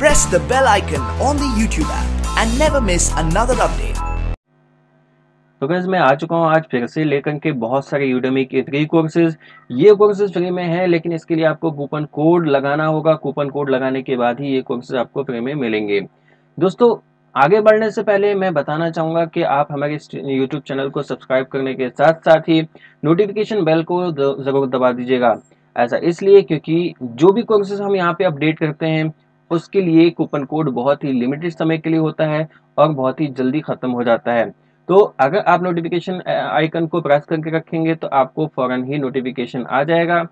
press the bell icon on the YouTube app and never miss another update. तो guys मैं आ चुका हूँ आज फिर से लेकर के बहुत सारे यूडेमी के फ्री कोर्सेज। ये कोर्सेज फ्री में है लेकिन इसके लिए आपको कूपन कोड लगाना होगा। कूपन कोड लगाने के बाद ही ये कोर्सेज आपको फ्री में मिलेंगे। दोस्तों आगे बढ़ने से पहले मैं बताना चाहूँगा कि आप हमारे YouTube चैनल को सब्सक्राइब करने के साथ साथ ही नोटिफिकेशन बेल को ज़रूर दबा दीजिएगा। ऐसा इसलिए क्योंकि जो भी कोर्सेज हम यहाँ पे अपडेट करते हैं उसके लिए कूपन कोड बहुत ही लिमिटेड समय के लिए होता है और बहुत ही जल्दी ख़त्म हो जाता है। तो अगर आप नोटिफिकेशन आइकन को प्रेस करके रखेंगे तो आपको फ़ौरन ही नोटिफिकेशन आ जाएगा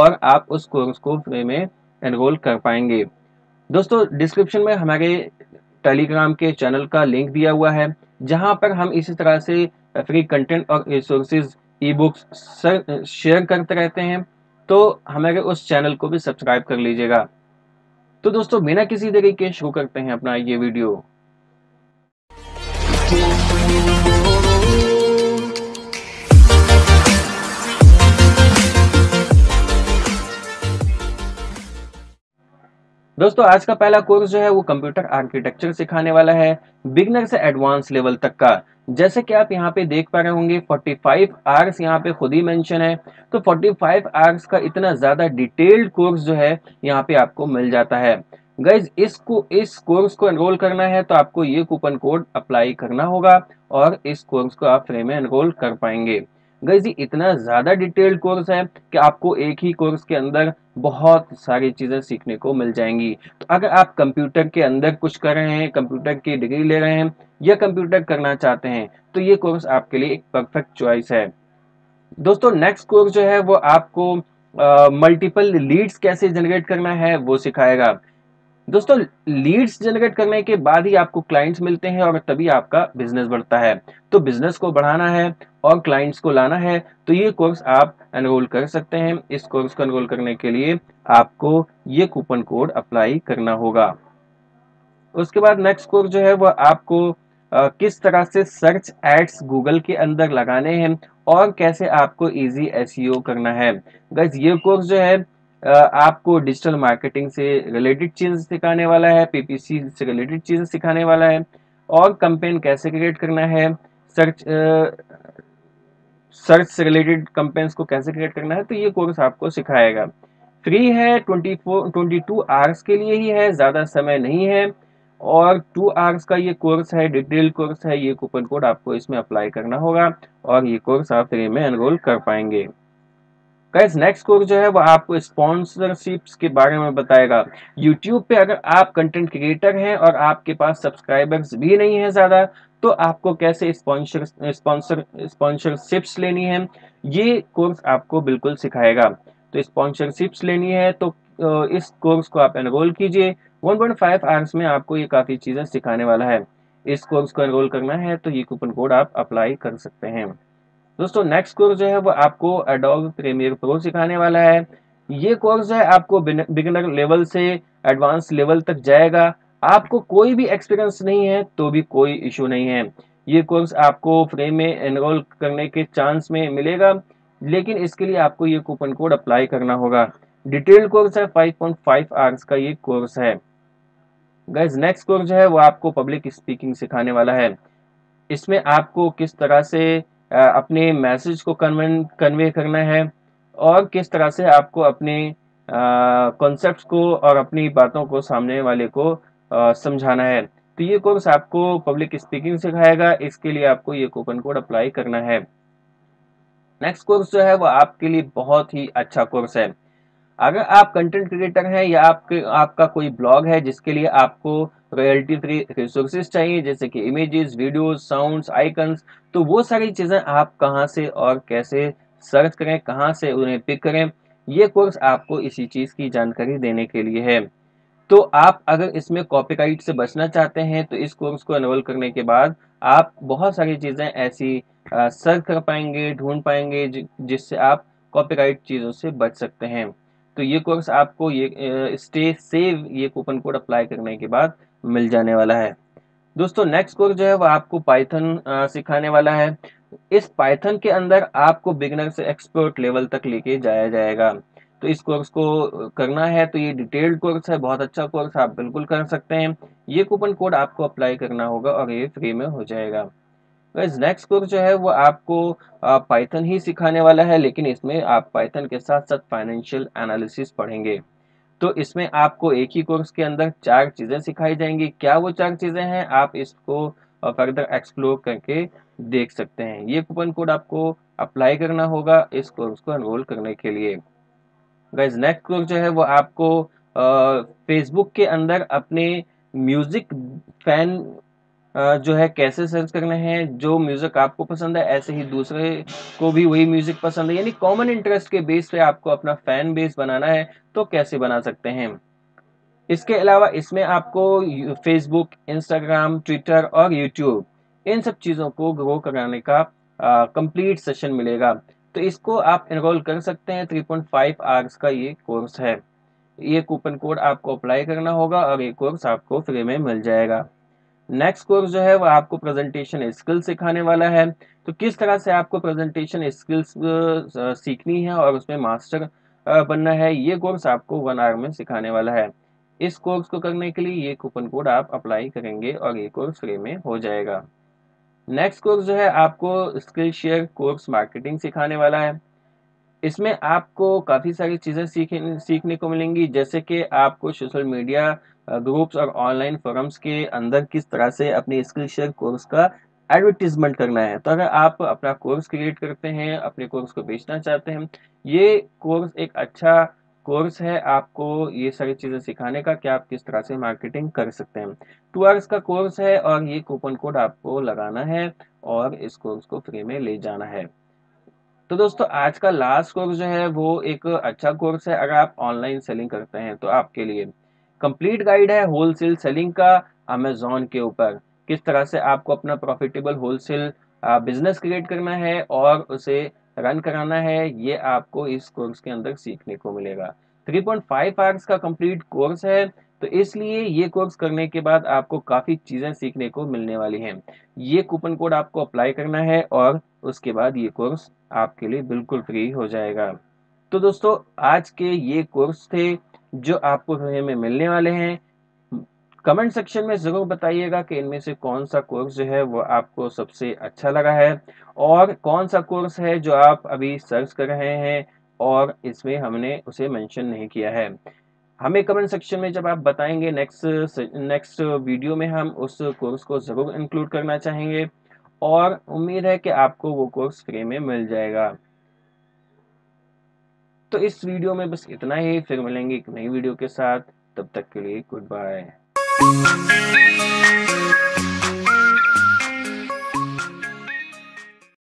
और आप उस कोर्स को फ्री में एनरोल कर पाएंगे। दोस्तों डिस्क्रिप्शन में हमारे टेलीग्राम के चैनल का लिंक दिया हुआ है जहां पर हम इसी तरह से फ्री कंटेंट और रिसोर्सेज ई बुक्स शेयर करते रहते हैं, तो हमारे उस चैनल को भी सब्सक्राइब कर लीजिएगा। तो दोस्तों बिना किसी देरी के शुरू करते हैं अपना ये वीडियो। दोस्तों आज का पहला कोर्स जो है वो कंप्यूटर आर्किटेक्चर सिखाने वाला है बिगनर से एडवांस लेवल तक का। जैसे कि आप यहाँ पे देख पा रहे होंगे 45 आवर्स यहाँ पे खुद ही मेंशन है। तो 45 आवर्स का इतना ज़्यादा डिटेल्ड कोर्स जो है यहाँ पे आपको मिल जाता है। गाइज इस कोर्स को एनरोल करना है तो आपको ये कूपन कोड अप्लाई करना होगा और इस कोर्स को आप फ्री में एनरोल कर पाएंगे। गाइज ये इतना ज़्यादा डिटेल्ड कोर्स है कि आपको एक ही कोर्स के अंदर बहुत सारी चीज़ें सीखने को मिल जाएंगी। तो अगर आप कंप्यूटर के अंदर कुछ कर रहे हैं, कंप्यूटर की डिग्री ले रहे हैं या कंप्यूटर करना चाहते हैं तो ये कोर्स आपके लिए एक परफेक्ट चॉइस है। दोस्तों नेक्स्ट कोर्स जो है वो आपको मल्टीपल लीड्स कैसे जनरेट करना है वो सिखाएगा। दोस्तों लीड्स जनरेट करने के बाद ही आपको क्लाइंट्स मिलते हैं और तभी आपका बिजनेस बढ़ता है। तो बिजनेस को बढ़ाना है और क्लाइंट्स को लाना है तो ये कोर्स आप एनरोल कर सकते हैं। इस कोर्स को एनरोल करने के लिए आपको ये कूपन कोड अप्लाई करना होगा। उसके बाद नेक्स्ट कोर्स जो है वो आपको किस तरह से सर्च एड्स गूगल के अंदर लगाने हैं और कैसे आपको ईजी एसईओ करना है। गाइस ये कोर्स जो है आपको डिजिटल मार्केटिंग से रिलेटेड चीज़ें सिखाने वाला है, पीपीसी से रिलेटेड चीज़ें सिखाने वाला है और कैंपेन कैसे क्रिएट करना है, सर्च से रिलेटेड कैंपेन्स को कैसे क्रिएट करना है तो ये कोर्स आपको सिखाएगा। फ्री है, 22 आवर्स के लिए ही है, ज़्यादा समय नहीं है और 2 आवर्स का ये कोर्स है, डिटेल कोर्स है। ये कूपन कोड आपको इसमें अप्लाई करना होगा और ये कोर्स आप फ्री में एनरोल कर पाएंगे। गाइस नेक्स्ट कोर्स जो है वो आपको स्पॉन्सरशिप्स के बारे में बताएगा। YouTube पे अगर आप कंटेंट क्रिएटर हैं और आपके पास सब्सक्राइबर्स भी नहीं है ज़्यादा तो आपको कैसे स्पॉन्सरशिप्स लेनी है ये कोर्स आपको बिल्कुल सिखाएगा। तो स्पॉन्सरशिप्स लेनी है तो इस कोर्स को आप एनरोल कीजिए। 1.5 आवर्स में आपको ये काफ़ी चीज़ें सिखाने वाला है। इस कोर्स को एनरोल करना है तो ये कूपन कोड आप अप्लाई कर सकते हैं। दोस्तों नेक्स्ट कोर्स जो है वो आपको एडोब प्रीमियर प्रो सिखाने वाला है। ये कोर्स जो है आपको बिगिनर लेवल से एडवांस लेवल तक जाएगा। आपको कोई भी एक्सपीरियंस नहीं है तो भी कोई इशू नहीं है, ये कोर्स आपको फ्री में एनरोल करने के चांस में मिलेगा लेकिन इसके लिए आपको ये कूपन कोड अप्लाई करना होगा। डिटेल्ड कोर्स है, 5.5 आवर्स का ये कोर्स है। गाइस नेक्स्ट कोर्स जो है वो आपको पब्लिक स्पीकिंग सिखाने वाला है। इसमें आपको किस तरह से अपने मैसेज को कन्वे करना है और किस तरह से आपको अपने कॉन्सेप्ट्स को और अपनी बातों को सामने वाले को समझाना है। तो ये कोर्स आपको पब्लिक स्पीकिंग सिखाएगा। इसके लिए आपको ये कूपन कोड अप्लाई करना है। नेक्स्ट कोर्स जो है वो आपके लिए बहुत ही अच्छा कोर्स है। अगर आप कंटेंट क्रिएटर हैं या आपका कोई ब्लॉग है जिसके लिए आपको रॉयल्टी फ्री रिसोर्सेज चाहिए जैसे कि इमेजेस, वीडियोस, साउंड्स, आइकन्स, तो वो सारी चीज़ें आप कहाँ से और कैसे सर्च करें, कहाँ से उन्हें पिक करें, ये कोर्स आपको इसी चीज़ की जानकारी देने के लिए है। तो आप अगर इसमें कॉपीराइट से बचना चाहते हैं तो इस कोर्स को एनरोल करने के बाद आप बहुत सारी चीज़ें ऐसी सर्च कर पाएंगे, ढूंढ पाएंगे जिससे आप कॉपीराइट चीज़ों से बच सकते हैं। तो ये कोर्स आपको ये स्टे सेव ये कूपन कोड अप्लाई करने के बाद मिल जाने वाला है। दोस्तों नेक्स्ट कोर्स जो है वो आपको पाइथन सिखाने वाला है। इस पाइथन के अंदर आपको बिगिनर से एक्सपर्ट लेवल तक लेके जाया जाएगा। तो इस कोर्स को करना है तो ये डिटेल्ड कोर्स है, बहुत अच्छा कोर्स, आप बिल्कुल कर सकते हैं। ये कूपन कोड आपको अप्लाई करना होगा और ये फ्री में हो जाएगा। वैसे नेक्स्ट कोर्स जो है वो आपको पाइथन ही सिखाने वाला है, लेकिन इसमें आप पाइथन के साथ साथ फाइनेंशियल एनालिसिस पढ़ेंगे। तो इसमें आपको एक ही कोर्स के अंदर 4 चीज़ें सिखाई जाएंगी। क्या वो 4 चीज़ें हैं, आप इसको फर्दर एक्सप्लोर करके देख सकते हैं। ये कूपन कोड आपको अप्लाई करना होगा इस कोर्स को एनरोल करने के लिए। गाइज नेक्स्ट कोर्स जो है वो आपको फेसबुक के अंदर अपने म्यूज़िक फैन जो है कैसे सर्च करने हैं, जो म्यूज़िक आपको पसंद है ऐसे ही दूसरे को भी वही म्यूज़िक पसंद है, यानी कॉमन इंटरेस्ट के बेस पे आपको अपना फैन बेस बनाना है तो कैसे बना सकते हैं। इसके अलावा इसमें आपको फेसबुक, इंस्टाग्राम, ट्विटर और यूट्यूब इन सब चीज़ों को ग्रो कराने का कंप्लीट सेशन मिलेगा। तो इसको आप एनरोल कर सकते हैं। 3.5 आवर्स का ये कोर्स है। ये कूपन कोड आपको अप्लाई करना होगा और ये कोर्स आपको फ्री में मिल जाएगा। नेक्स्ट कोर्स जो है वो आपको प्रेजेंटेशन स्किल्स सिखाने वाला है। तो किस तरह से आपको प्रेजेंटेशन स्किल्स सीखनी है और उसमें मास्टर बनना है, ये कोर्स आपको 1 आवर में सिखाने वाला है। इस कोर्स को करने के लिए ये कूपन कोड आप अप्लाई करेंगे और ये कोर्स फ्री में हो जाएगा। नेक्स्ट कोर्स जो है आपको स्किलशेयर कोर्स मार्केटिंग सिखाने वाला है। इसमें आपको काफ़ी सारी चीज़ें सीखने को मिलेंगी, जैसे कि आपको सोशल मीडिया ग्रुप्स और ऑनलाइन फोरम्स के अंदर किस तरह से अपने स्किलशेयर कोर्स का एडवर्टीजमेंट करना है। तो अगर आप अपना कोर्स क्रिएट करते हैं, अपने कोर्स को बेचना चाहते हैं, ये कोर्स एक अच्छा कोर्स है। आपको ये सारी चीज़ें सिखाने का कि आप किस तरह से मार्केटिंग कर सकते हैं। 2 आवर्स का कोर्स है और ये कूपन कोड आपको लगाना है और इस कोर्स को फ्री में ले जाना है। तो दोस्तों आज का लास्ट कोर्स जो है वो एक अच्छा कोर्स है अगर आप ऑनलाइन सेलिंग करते हैं तो आपके लिए। कंप्लीट गाइड है होलसेल सेलिंग का अमेज़ॉन के ऊपर, किस तरह से आपको अपना प्रॉफिटेबल होलसेल बिजनेस क्रिएट करना है और उसे रन कराना है। ये आपको इस कोर्स के अंदर सीखने को मिलेगा। 3.5 आवर्स का कंप्लीट कोर्स है, तो इसलिए ये कोर्स करने के बाद आपको काफ़ी चीज़ें सीखने को मिलने वाली हैं। ये कूपन कोड आपको अप्लाई करना है और उसके बाद ये कोर्स आपके लिए बिल्कुल फ्री हो जाएगा। तो दोस्तों आज के ये कोर्स थे जो आपको फ्री में मिलने वाले हैं। कमेंट सेक्शन में ज़रूर बताइएगा कि इनमें से कौन सा कोर्स जो है वो आपको सबसे अच्छा लगा है और कौन सा कोर्स है जो आप अभी सर्च कर रहे हैं और इसमें हमने उसे मेंशन नहीं किया है। हमें कमेंट सेक्शन में जब आप बताएंगे नेक्स्ट वीडियो में हम उस कोर्स को ज़रूर इंक्लूड करना चाहेंगे और उम्मीद है कि आपको वो कोर्स फ्री में मिल जाएगा। तो इस वीडियो में बस इतना ही, फिर मिलेंगे एक नई वीडियो के साथ। तब तक के लिए गुड बाय।